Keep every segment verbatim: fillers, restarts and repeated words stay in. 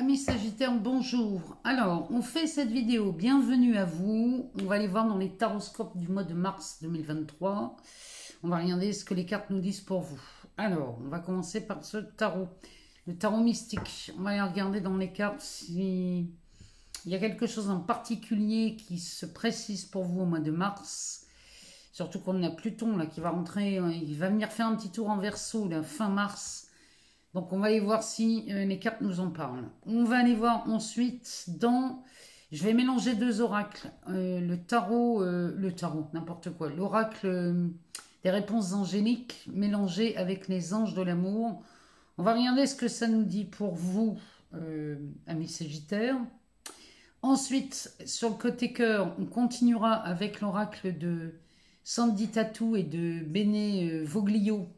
Amis Sagittaires, bonjour. Alors, on fait cette vidéo. Bienvenue à vous. On va aller voir dans les taroscopes du mois de mars deux mille vingt-trois. On va regarder ce que les cartes nous disent pour vous. Alors, on va commencer par ce tarot. Le tarot mystique. On va aller regarder dans les cartes s'il y a quelque chose en particulier qui se précise pour vous au mois de mars. Surtout qu'on a Pluton là qui va rentrer. Il va venir faire un petit tour en Verseau là, fin mars. Donc, on va aller voir si euh, les cartes nous en parlent. On va aller voir ensuite dans... Je vais mélanger deux oracles. Euh, le tarot... Euh, le tarot, n'importe quoi. L'oracle euh, des réponses angéliques mélangé avec les anges de l'amour. On va regarder ce que ça nous dit pour vous, euh, amis Sagittaires. Ensuite, sur le côté cœur, on continuera avec l'oracle de Sandy Tatou et de Bene Voglio.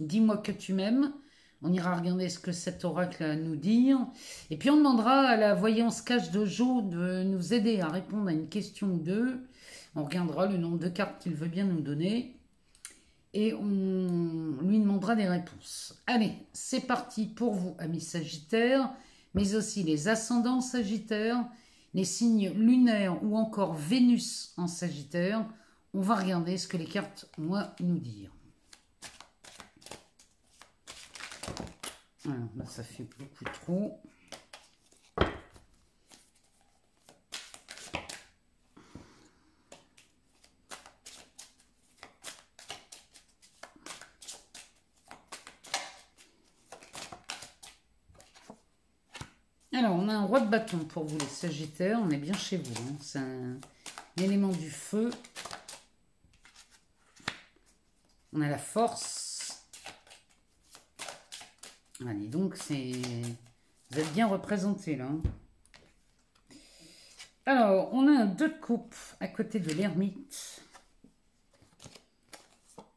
Dis-moi que tu m'aimes. On ira regarder ce que cet oracle a à nous dire. Et puis on demandera à la voyance cache de Jo de nous aider à répondre à une question ou deux. On regardera le nombre de cartes qu'il veut bien nous donner. Et on lui demandera des réponses. Allez, c'est parti pour vous, amis Sagittaires. Mais aussi les ascendants Sagittaires. Les signes lunaires ou encore Vénus en Sagittaire. On va regarder ce que les cartes ont à nous dire. Alors là, ça fait beaucoup trop. Alors, on a un roi de bâton pour vous, les Sagittaires. On est bien chez vous. Hein. C'est un élément du feu. On a la force. Allez, donc, c'est... vous êtes bien représentés, là. Alors, on a un deux de coupe à côté de l'ermite.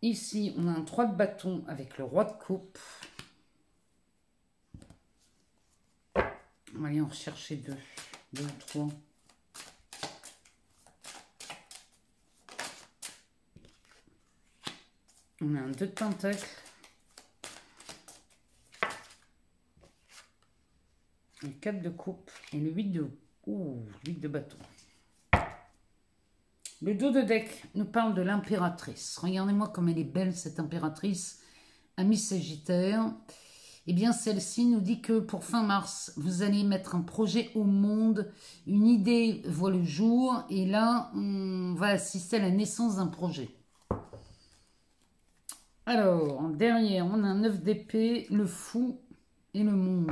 Ici, on a un trois de bâton avec le roi de coupe. On va aller en rechercher deux. Deux ou trois. On a un deux de pentacles. Le quatre de coupe et le huit de, ouh, huit de bâton. Le dos de deck nous parle de l'impératrice. Regardez-moi comme elle est belle, cette impératrice, amie Sagittaire. Eh bien, celle-ci nous dit que pour fin mars, vous allez mettre un projet au monde, une idée voit le jour, et là, on va assister à la naissance d'un projet. Alors, derrière, on a un neuf d'épée, le fou et le monde.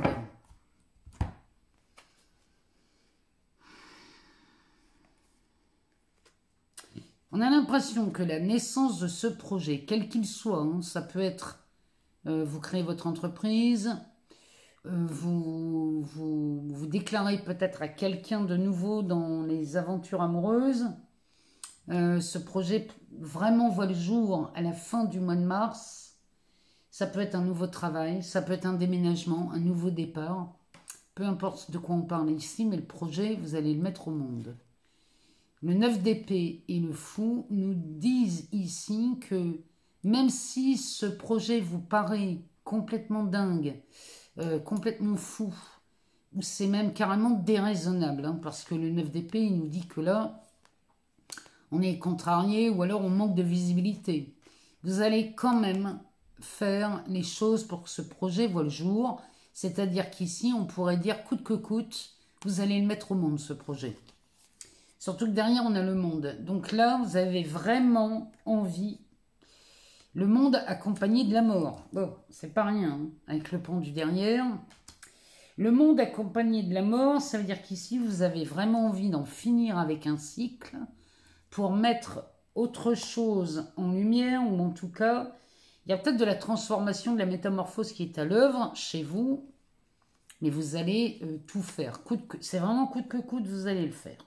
On a l'impression que la naissance de ce projet, quel qu'il soit, hein, ça peut être euh, vous créez votre entreprise, euh, vous, vous vous déclarez peut-être à quelqu'un de nouveau dans les aventures amoureuses. Euh, ce projet vraiment voit le jour à la fin du mois de mars. Ça peut être un nouveau travail, ça peut être un déménagement, un nouveau départ. Peu importe de quoi on parle ici, mais le projet, vous allez le mettre au monde. Le neuf d'épée et le fou nous disent ici que même si ce projet vous paraît complètement dingue, euh, complètement fou, ou c'est même carrément déraisonnable, hein, parce que le neuf d'épée, il nous dit que là, on est contrarié ou alors on manque de visibilité. Vous allez quand même faire les choses pour que ce projet voie le jour, c'est-à-dire qu'ici, on pourrait dire coûte que coûte, vous allez le mettre au monde, ce projet. Surtout que derrière, on a le monde. Donc là, vous avez vraiment envie. Le monde accompagné de la mort. Bon, c'est pas rien, hein, avec le pont du derrière. Le monde accompagné de la mort, ça veut dire qu'ici, vous avez vraiment envie d'en finir avec un cycle pour mettre autre chose en lumière, ou en tout cas, il y a peut-être de la transformation, de la métamorphose qui est à l'œuvre chez vous, mais vous allez euh, tout faire. C'est vraiment coûte que coûte, vous allez le faire.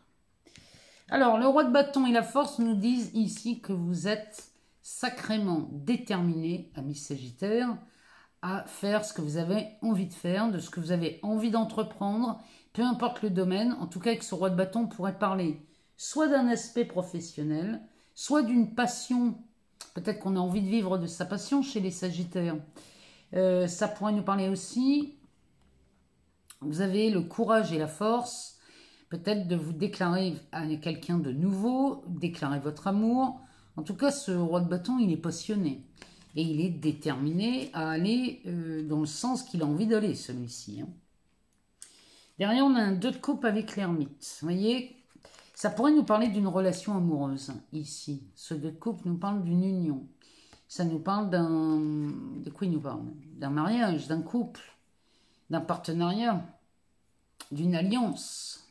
Alors, le roi de bâton et la force nous disent ici que vous êtes sacrément déterminés, amis Sagittaires, à faire ce que vous avez envie de faire, de ce que vous avez envie d'entreprendre, peu importe le domaine. En tout cas, avec ce roi de bâton, on pourrait parler soit d'un aspect professionnel, soit d'une passion. Peut-être qu'on a envie de vivre de sa passion chez les Sagittaires. Euh, ça pourrait nous parler aussi Vous avez le courage et la force, peut-être de vous déclarer à quelqu'un de nouveau, déclarer votre amour. En tout cas, ce roi de bâton, il est passionné. Et il est déterminé à aller euh, dans le sens qu'il a envie d'aller, celui-ci. Hein. Derrière, on a un deux de coupe avec l'ermite. Vous voyez, ça pourrait nous parler d'une relation amoureuse, ici. Ce deux de coupe nous parle d'une union. Ça nous parle d'un... De quoi il nous parle? D'un mariage, d'un couple, d'un partenariat, d'une alliance.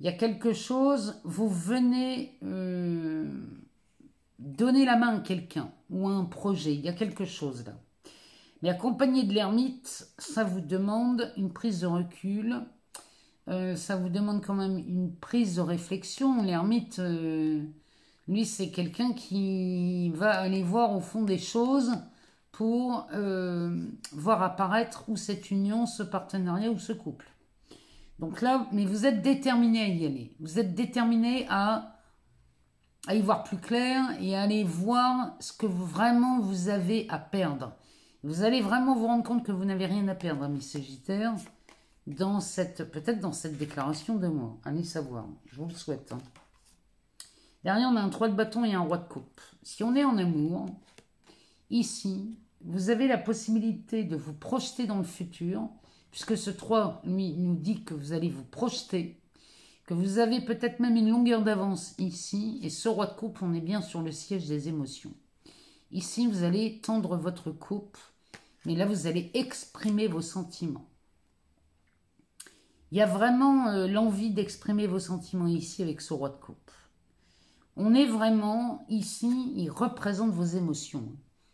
Il y a quelque chose, vous venez euh, donner la main à quelqu'un ou à un projet. Il y a quelque chose là. Mais accompagné de l'ermite, ça vous demande une prise de recul. Euh, ça vous demande quand même une prise de réflexion. L'ermite, euh, lui, c'est quelqu'un qui va aller voir au fond des choses pour euh, voir apparaître ou cette union, ce partenariat ou ce couple. Donc là, mais vous êtes déterminé à y aller. Vous êtes déterminé à, à y voir plus clair et à aller voir ce que vous, vraiment vous avez à perdre. Vous allez vraiment vous rendre compte que vous n'avez rien à perdre, amis Sagittaires, dans cette, peut-être dans cette déclaration d'amour. Allez savoir, je vous le souhaite. Hein. Derrière, on a un trois de bâton et un roi de coupe. Si on est en amour, ici, vous avez la possibilité de vous projeter dans le futur, puisque ce trois, lui, nous dit que vous allez vous projeter, que vous avez peut-être même une longueur d'avance ici, et ce roi de coupe, on est bien sur le siège des émotions. Ici, vous allez tendre votre coupe, mais là, vous allez exprimer vos sentiments. Il y a vraiment euh, l'envie d'exprimer vos sentiments ici avec ce roi de coupe. On est vraiment, ici, il représente vos émotions.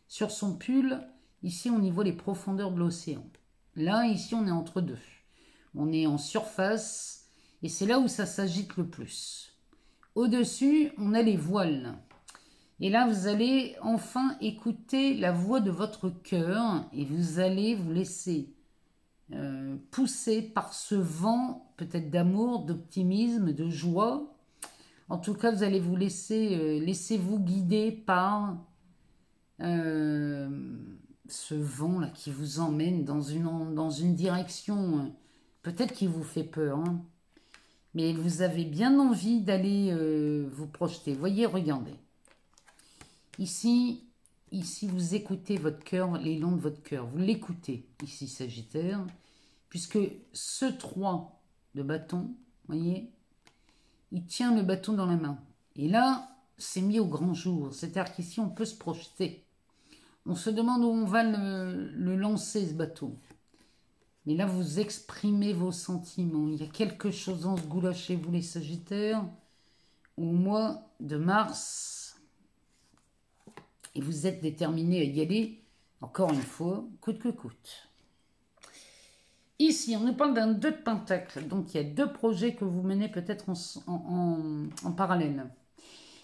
Sur son pull, ici, on y voit les profondeurs de l'océan. Là, ici, on est entre deux. On est en surface, et c'est là où ça s'agite le plus. Au-dessus, on a les voiles. Et là, vous allez enfin écouter la voix de votre cœur, et vous allez vous laisser euh, pousser par ce vent, peut-être d'amour, d'optimisme, de joie. En tout cas, vous allez vous laisser, euh, laissez-vous guider par euh, ce vent là qui vous emmène dans une, dans une direction, euh, peut-être qui vous fait peur, hein, mais vous avez bien envie d'aller euh, vous projeter. Voyez, regardez. Ici, ici, vous écoutez votre cœur, l'élan de votre cœur. Vous l'écoutez, ici, Sagittaire, puisque ce trois de bâton, voyez, il tient le bâton dans la main. Et là, c'est mis au grand jour. C'est-à-dire qu'ici, on peut se projeter. On se demande où on va le, le lancer, ce bâton. Mais là, vous exprimez vos sentiments. Il y a quelque chose dans ce goût-là chez vous, les Sagittaires, au mois de mars. Et vous êtes déterminés à y aller, encore une fois, coûte que coûte. Ici, on nous parle d'un deux de pentacle. Donc, il y a deux projets que vous menez peut-être en, en, en parallèle.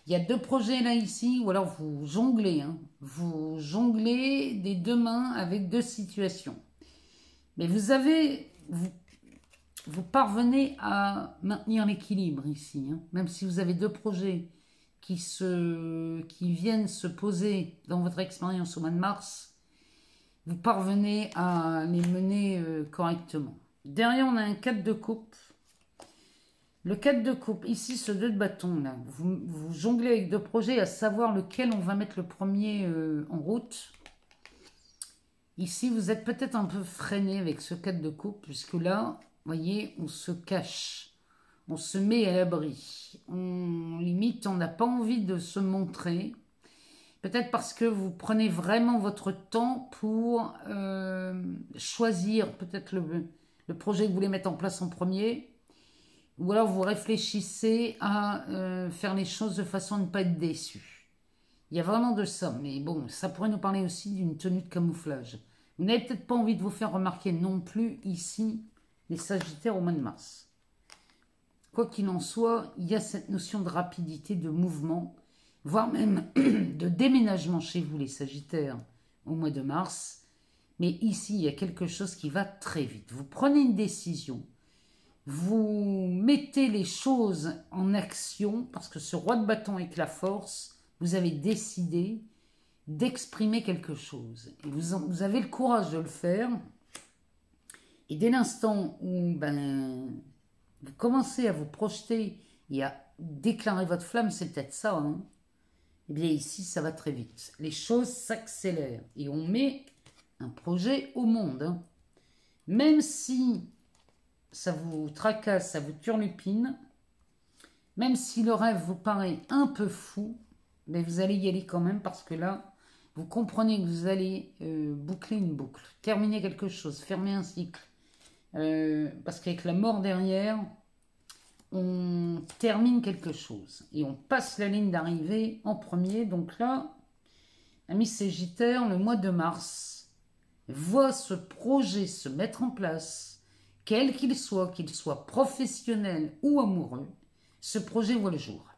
Il y a deux projets là, ici, ou alors vous jonglez. Hein. Vous jonglez des deux mains avec deux situations. Mais vous avez... Vous, vous parvenez à maintenir l'équilibre ici. Hein. Même si vous avez deux projets qui, se, qui viennent se poser dans votre expérience au mois de mars... Vous parvenez à les mener euh, correctement. Derrière, on a un quatre de coupe. Le quatre de coupe, ici, ce deux de bâton, là, vous, vous jonglez avec deux projets, à savoir lequel on va mettre le premier euh, en route. Ici, vous êtes peut-être un peu freiné avec ce quatre de coupe, puisque là, vous voyez, on se cache, on se met à l'abri. On limite, on n'a pas envie de se montrer. Peut-être parce que vous prenez vraiment votre temps pour euh, choisir peut-être le, le projet que vous voulez mettre en place en premier. Ou alors vous réfléchissez à euh, faire les choses de façon à ne pas être déçu. Il y a vraiment de ça. Mais bon, ça pourrait nous parler aussi d'une tenue de camouflage. Vous n'avez peut-être pas envie de vous faire remarquer non plus ici les Sagittaires au mois de mars. Quoi qu'il en soit, il y a cette notion de rapidité, de mouvement, voire même de déménagement chez vous, les Sagittaires, au mois de mars. Mais ici, il y a quelque chose qui va très vite. Vous prenez une décision, vous mettez les choses en action, parce que ce roi de bâton avec la force, vous avez décidé d'exprimer quelque chose. Et vous, en, vous avez le courage de le faire, Et dès l'instant où ben, vous commencez à vous projeter et à déclarer votre flamme, c'est peut-être ça, hein, eh bien ici, ça va très vite. Les choses s'accélèrent et on met un projet au monde. Hein. Même si ça vous tracasse, ça vous turlupine, même si le rêve vous paraît un peu fou, mais vous allez y aller quand même parce que là, vous comprenez que vous allez euh, boucler une boucle, terminer quelque chose, fermer un cycle. Euh, parce qu'avec la mort derrière, on termine quelque chose. Et on passe la ligne d'arrivée en premier. Donc là, ami Sagittaire, le mois de mars, voit ce projet se mettre en place, quel qu'il soit, qu'il soit professionnel ou amoureux, ce projet voit le jour.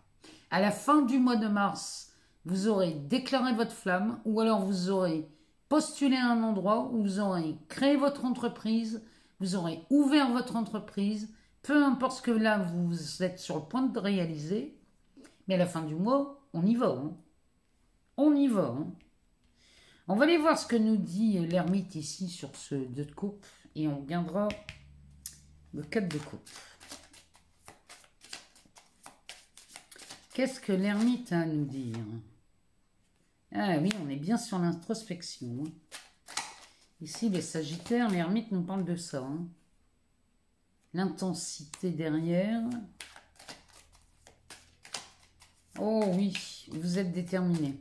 À la fin du mois de mars, vous aurez déclaré votre flamme ou alors vous aurez postulé à un endroit où vous aurez créé votre entreprise, vous aurez ouvert votre entreprise, peu importe ce que là vous êtes sur le point de réaliser, mais à la fin du mois, on y va. Hein. On y va. Hein. On va aller voir ce que nous dit l'ermite ici sur ce deux de coupe et on regardera le quatre de coupe. Qu'est-ce que l'ermite a à nous dire? Ah oui, on est bien sur l'introspection. Hein. Ici, les Sagittaires, l'ermite nous parle de ça. Hein. L'intensité derrière. Oh oui, vous êtes déterminé.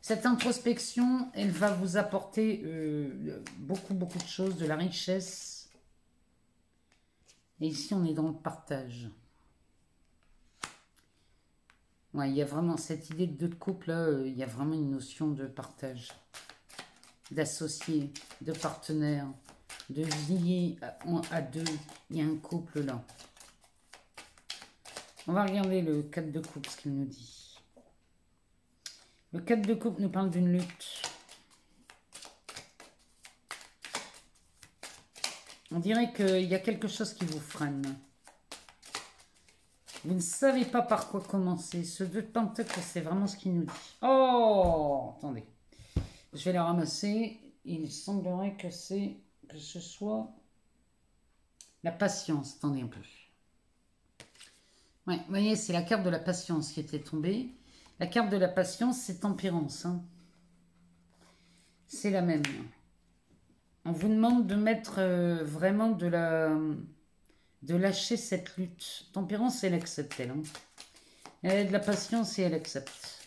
Cette introspection, elle va vous apporter euh, beaucoup, beaucoup de choses, de la richesse. Et ici, on est dans le partage. Ouais, il y a vraiment cette idée de deux de couple, là, euh, il y a vraiment une notion de partage, d'associé, de partenaire, de lier à, à deux. Il y a un couple là. On va regarder le quatre de coupe, ce qu'il nous dit. Le quatre de coupe nous parle d'une lutte. On dirait qu'il y a quelque chose qui vous freine. Vous ne savez pas par quoi commencer. Ce deux de pentacles, c'est vraiment ce qu'il nous dit. Oh, attendez. Je vais le ramasser. Il semblerait que c'est que ce soit la patience. Attendez un peu. Ouais, vous voyez, c'est la carte de la patience qui était tombée. La carte de la patience, c'est tempérance. Hein. C'est la même. On vous demande de mettre euh, vraiment de la... de lâcher cette lutte. Tempérance, elle accepte, elle. Hein. Elle a de la patience et elle accepte.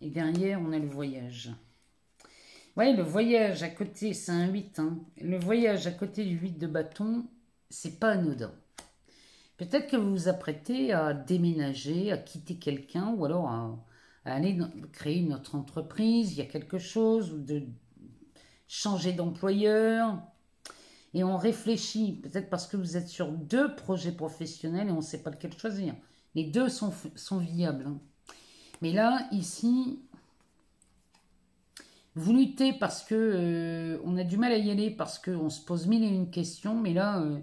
Et derrière, on a le voyage. Oui, le voyage à côté, c'est un huit. Hein. Le voyage à côté du huit de bâton, c'est pas anodin. Peut-être que vous vous apprêtez à déménager, à quitter quelqu'un, ou alors à, à aller dans, créer une autre entreprise, il y a quelque chose, ou de changer d'employeur. Et on réfléchit, peut-être parce que vous êtes sur deux projets professionnels et on ne sait pas lequel choisir. Les deux sont, sont viables. Hein. Mais là, ici, vous luttez parce que euh, on a du mal à y aller, parce qu'on se pose mille et une questions. Mais là, euh,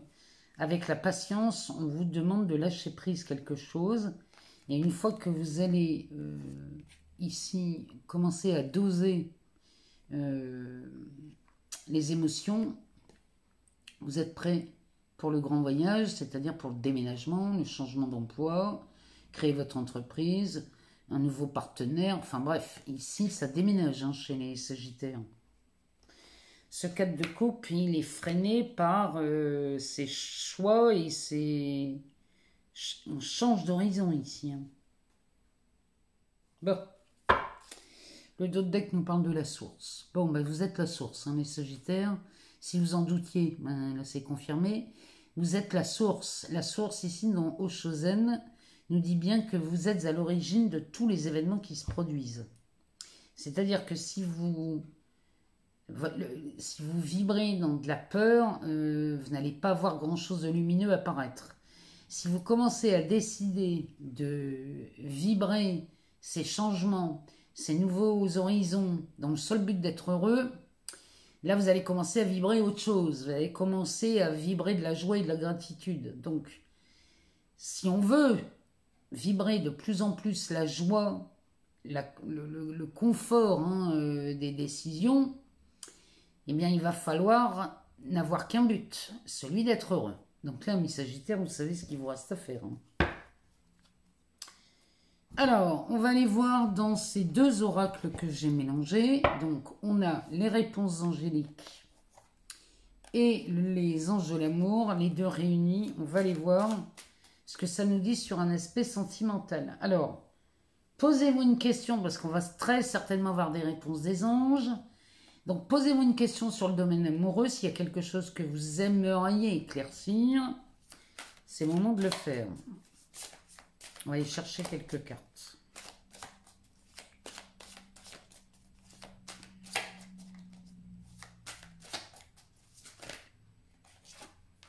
avec la patience, on vous demande de lâcher prise quelque chose. Et une fois que vous allez, euh, ici, commencer à doser euh, les émotions... Vous êtes prêt pour le grand voyage, c'est-à-dire pour le déménagement, le changement d'emploi, créer votre entreprise, un nouveau partenaire. Enfin bref, ici, ça déménage hein, chez les Sagittaires. Ce cadre de coupe, il est freiné par euh, ses choix et ses... On change d'horizon ici. Hein. Bon. Le dos de deck nous parle de la source. Bon, ben, vous êtes la source, hein, les Sagittaires. Si vous en doutiez, ben là c'est confirmé. Vous êtes la source. La source ici dans Oshozen nous dit bien que vous êtes à l'origine de tous les événements qui se produisent. C'est-à-dire que si vous, si vous vibrez dans de la peur, euh, vous n'allez pas voir grand-chose de lumineux apparaître. Si vous commencez à décider de vibrer ces changements, ces nouveaux horizons dans le seul but d'être heureux, là, vous allez commencer à vibrer autre chose. Vous allez commencer à vibrer de la joie et de la gratitude. Donc, si on veut vibrer de plus en plus la joie la, le, le, le confort hein, euh, des décisions, eh bien, il va falloir n'avoir qu'un but, celui d'être heureux. Donc là, mes Sagittaires, vous savez ce qu'il vous reste à faire. Hein. Alors, on va aller voir dans ces deux oracles que j'ai mélangés. Donc, on a les réponses angéliques et les anges de l'amour, les deux réunis. On va les voir ce que ça nous dit sur un aspect sentimental. Alors, posez-vous une question, parce qu'on va très certainement avoir des réponses des anges. Donc, posez-vous une question sur le domaine amoureux. S'il y a quelque chose que vous aimeriez éclaircir, c'est le moment de le faire. On va aller chercher quelques cartes.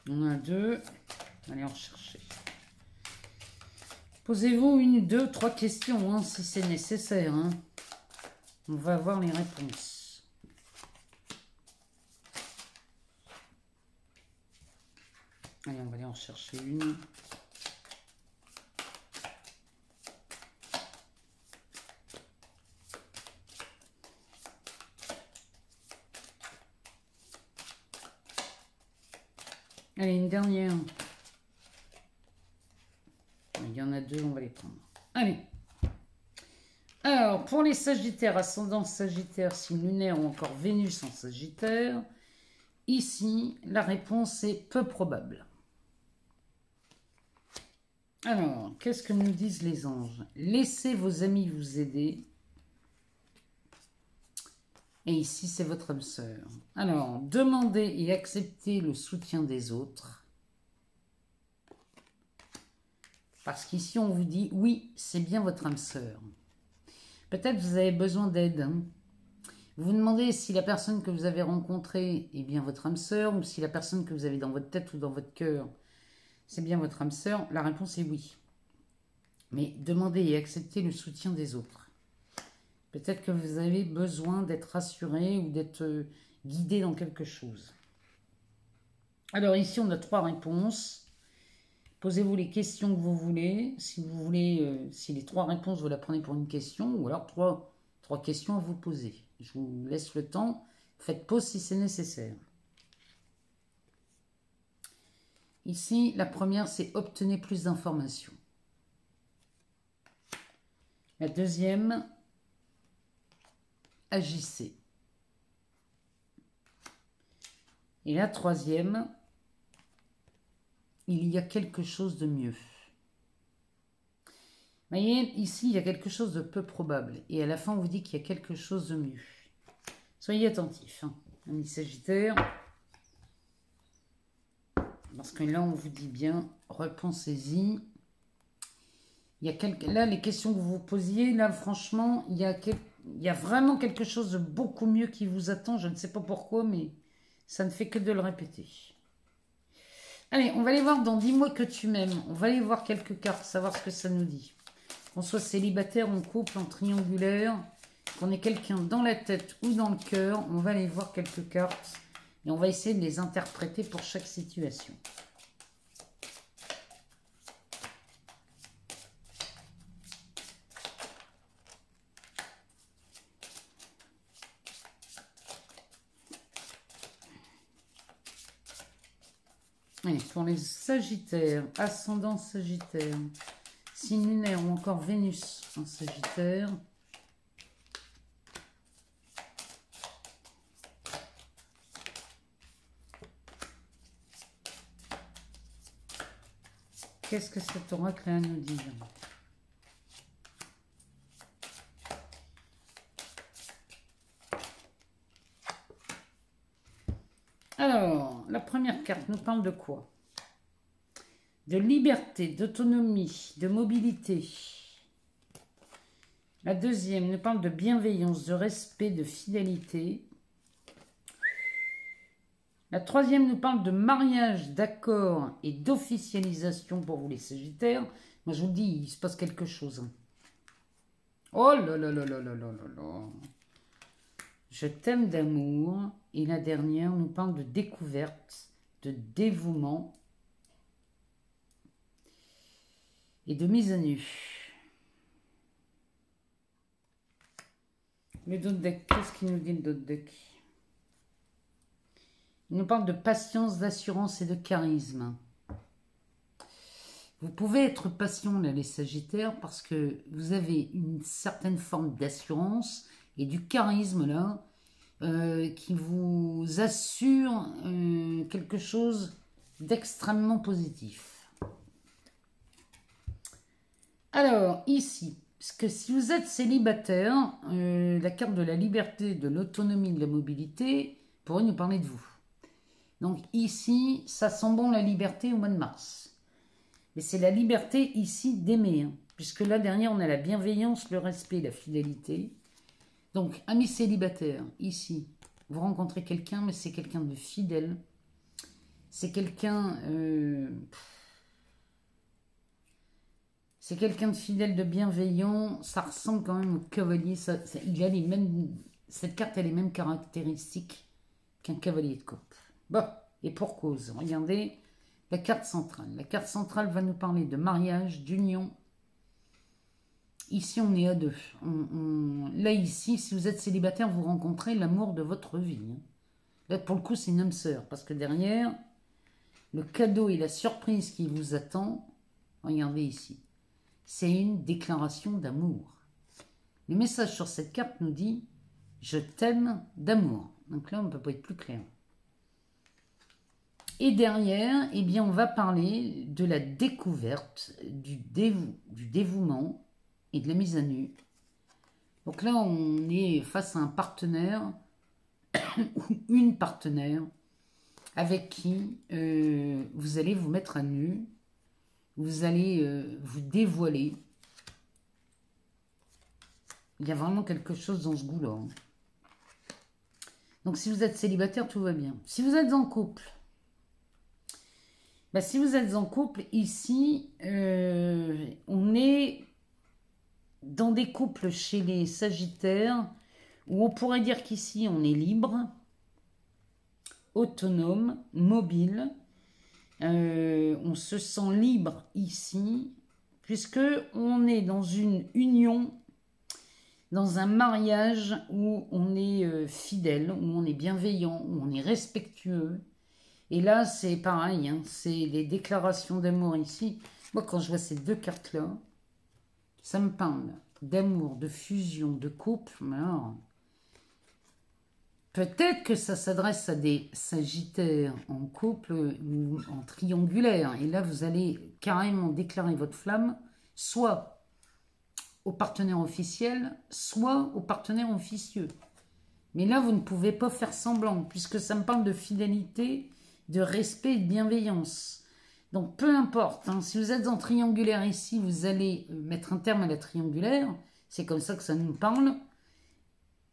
On a deux. Allez, on cherche. Posez-vous une, deux, trois questions, hein, si c'est nécessaire. Hein. On va avoir les réponses. Allez, on va aller en chercher une. Allez, une dernière. Il y en a deux, on va les prendre. Allez. Alors, pour les Sagittaires, ascendant Sagittaire, signe lunaire ou encore Vénus en Sagittaire, ici, la réponse est peu probable. Alors, qu'est-ce que nous disent les anges? Laissez vos amis vous aider. Et ici, c'est votre âme sœur. Alors, demandez et acceptez le soutien des autres. Parce qu'ici, on vous dit, oui, c'est bien votre âme sœur. Peut-être vous avez besoin d'aide. Hein. Vous vous demandez si la personne que vous avez rencontrée est bien votre âme sœur, ou si la personne que vous avez dans votre tête ou dans votre cœur, c'est bien votre âme sœur. La réponse est oui. Mais demandez et acceptez le soutien des autres. Peut-être que vous avez besoin d'être rassuré ou d'être guidé dans quelque chose. Alors ici, on a trois réponses. Posez-vous les questions que vous voulez. Si vous voulez, euh, si les trois réponses, vous la prenez pour une question, ou alors trois, trois questions à vous poser. Je vous laisse le temps. Faites pause si c'est nécessaire. Ici, la première, c'est « Obtenez plus d'informations ». La deuxième, « Agissez ». Et la troisième, « Il y a quelque chose de mieux ». Vous voyez, ici, il y a quelque chose de peu probable. Et à la fin, on vous dit qu'il y a quelque chose de mieux. Soyez attentifs, hein, amis Sagittaires. Parce que là, on vous dit bien, repensez-y. Il y a quelques... Là, les questions que vous vous posiez, là, franchement, il y a, quel... il y a vraiment quelque chose de beaucoup mieux qui vous attend. Je ne sais pas pourquoi, mais ça ne fait que de le répéter. Allez, on va aller voir dans Dis-moi que tu m'aimes. On va aller voir quelques cartes, savoir ce que ça nous dit. Qu'on soit célibataire, en couple, en triangulaire, qu'on ait quelqu'un dans la tête ou dans le cœur, on va aller voir quelques cartes. Et on va essayer de les interpréter pour chaque situation. Allez, pour les Sagittaires, ascendant Sagittaire, signe lunaire ou encore Vénus en Sagittaire. Qu'est-ce que cet oracle a à nous dire? Alors, la première carte nous parle de quoi? De liberté, d'autonomie, de mobilité. La deuxième nous parle de bienveillance, de respect, de fidélité. La troisième nous parle de mariage, d'accord et d'officialisation pour vous les Sagittaires. Moi, je vous dis, il se passe quelque chose. Oh là là là là là là là. Je t'aime d'amour. Et la dernière nous parle de découverte, de dévouement et de mise à nu. Le dos de deck, qu'est-ce qu'il nous dit le dos de deck? Il nous parle de patience, d'assurance et de charisme. Vous pouvez être patient, là, les Sagittaires, parce que vous avez une certaine forme d'assurance et du charisme, là, euh, qui vous assure euh, quelque chose d'extrêmement positif. Alors, ici, parce que si vous êtes célibataire, euh, la carte de la liberté, de l'autonomie, de la mobilité, pourrait nous parler de vous. Donc, ici, ça sent bon la liberté au mois de mars. Mais c'est la liberté ici d'aimer, hein, puisque là derrière on a la bienveillance, le respect, la fidélité. Donc, amis célibataires, ici, vous rencontrez quelqu'un, mais c'est quelqu'un de fidèle. C'est quelqu'un... Euh, c'est quelqu'un de fidèle, de bienveillant. Ça ressemble quand même au cavalier. Ça, ça, il a les mêmes, cette carte a les mêmes caractéristiques qu'un cavalier de coupe. Bon, et pour cause, regardez... La carte centrale. La carte centrale va nous parler de mariage, d'union. Ici, on est à deux. On, on... Là, ici, si vous êtes célibataire, vous rencontrez l'amour de votre vie. Là, pour le coup, c'est une âme sœur. Parce que derrière, le cadeau et la surprise qui vous attend, regardez ici, c'est une déclaration d'amour. Le message sur cette carte nous dit « Je t'aime d'amour ». Donc là, on ne peut pas être plus clair. Et derrière, eh bien, on va parler de la découverte, du, dévou du dévouement et de la mise à nu. Donc là, on est face à un partenaire ou une partenaire avec qui euh, vous allez vous mettre à nu, vous allez euh, vous dévoiler. Il y a vraiment quelque chose dans ce goût-là. Hein. Donc si vous êtes célibataire, tout va bien. Si vous êtes en couple... Ben, si vous êtes en couple, ici, euh, on est dans des couples chez les Sagittaires où on pourrait dire qu'ici, on est libre, autonome, mobile. Euh, on se sent libre ici, puisque on est dans une union, dans un mariage où on est fidèle, où on est bienveillant, où on est respectueux. Et là, c'est pareil, hein, c'est les déclarations d'amour ici. Moi, quand je vois ces deux cartes-là, ça me parle d'amour, de fusion, de couple. Alors, peut-être que ça s'adresse à des Sagittaires en couple ou en triangulaire. Et là, vous allez carrément déclarer votre flamme, soit au partenaire officiel, soit au partenaire officieux. Mais là, vous ne pouvez pas faire semblant, puisque ça me parle de fidélité, de respect et de bienveillance. Donc, peu importe, hein, si vous êtes en triangulaire ici, vous allez mettre un terme à la triangulaire, c'est comme ça que ça nous parle,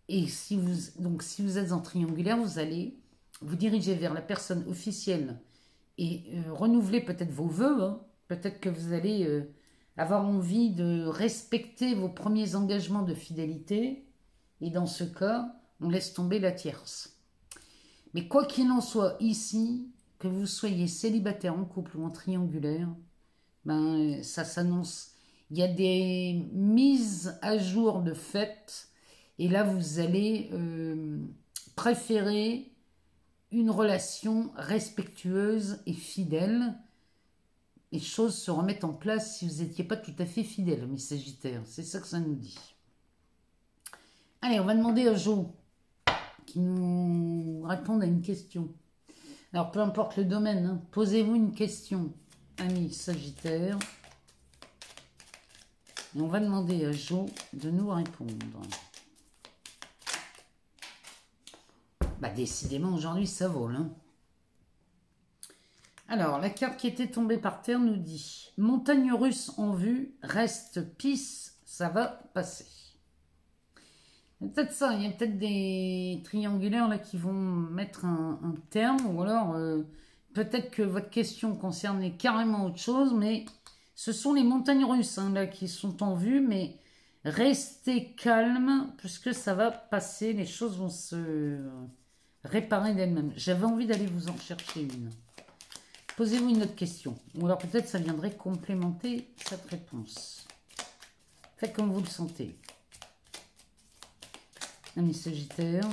et si vous, donc si vous êtes en triangulaire, vous allez vous diriger vers la personne officielle, et euh, renouveler peut-être vos voeux, hein, peut-être que vous allez euh, avoir envie de respecter vos premiers engagements de fidélité, et dans ce cas, on laisse tomber la tierce. Mais quoi qu'il en soit, ici, que vous soyez célibataire, en couple ou en triangulaire, ben, ça s'annonce. Il y a des mises à jour de fait. Et là, vous allez euh, préférer une relation respectueuse et fidèle. Les choses se remettent en place si vous n'étiez pas tout à fait fidèle, mes Sagittaires. C'est ça que ça nous dit. Allez, on va demander à Jo qui nous répondent à une question. Alors, peu importe le domaine, hein, posez-vous une question, amis Sagittaire. Et on va demander à Jo de nous répondre. Bah, décidément, aujourd'hui, ça vole. Hein. Alors, la carte qui était tombée par terre nous dit « Montagne russe en vue, reste peace, ça va passer ». Peut-être ça, il y a peut-être des triangulaires là, qui vont mettre un, un terme, ou alors euh, peut-être que votre question concernait carrément autre chose, mais ce sont les montagnes russes hein, là, qui sont en vue, mais restez calme, puisque ça va passer, les choses vont se réparer d'elles-mêmes. J'avais envie d'aller vous en chercher une. Posez-vous une autre question, ou alors peut-être ça viendrait complémenter cette réponse. Faites comme vous le sentez. Non mais Sagittaire.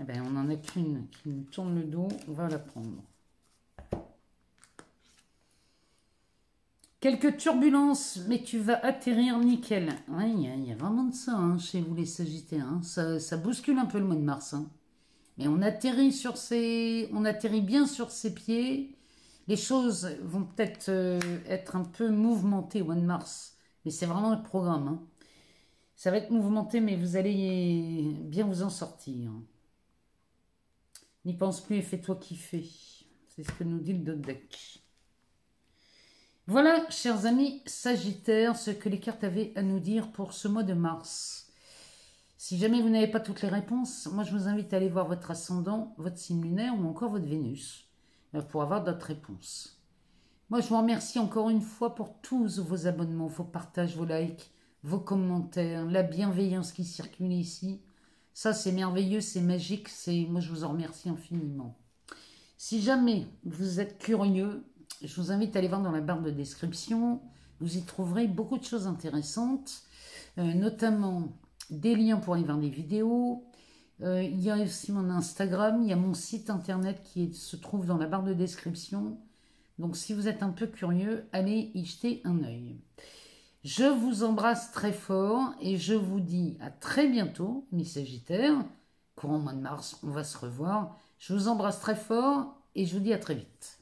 Eh ben, on en a qu'une qui nous tourne le dos, on va la prendre. Quelques turbulences, mais tu vas atterrir nickel. Oui, il y, y a vraiment de ça hein, chez vous les Sagittaires. Hein. Ça, ça bouscule un peu le mois de mars. Hein. Mais on atterrit, sur ses, on atterrit bien sur ses pieds. Les choses vont peut-être euh, être un peu mouvementées au mois de mars. Mais c'est vraiment le programme. Hein. Ça va être mouvementé, mais vous allez bien vous en sortir. N'y pense plus et fais-toi kiffer. C'est ce que nous dit le dos de deck. Voilà, chers amis Sagittaires, ce que les cartes avaient à nous dire pour ce mois de mars. Si jamais vous n'avez pas toutes les réponses, moi je vous invite à aller voir votre ascendant, votre signe lunaire ou encore votre Vénus pour avoir d'autres réponses. Moi je vous remercie encore une fois pour tous vos abonnements, vos partages, vos likes, vos commentaires, la bienveillance qui circule ici. Ça c'est merveilleux, c'est magique, c'est moi je vous en remercie infiniment. Si jamais vous êtes curieux, je vous invite à aller voir dans la barre de description. Vous y trouverez beaucoup de choses intéressantes, euh, notamment des liens pour aller voir des vidéos. Euh, il y a aussi mon Instagram, il y a mon site internet qui est, se trouve dans la barre de description. Donc si vous êtes un peu curieux, allez y jeter un œil. Je vous embrasse très fort et je vous dis à très bientôt, mes Sagittaires. Courant mois de mars, on va se revoir. Je vous embrasse très fort et je vous dis à très vite.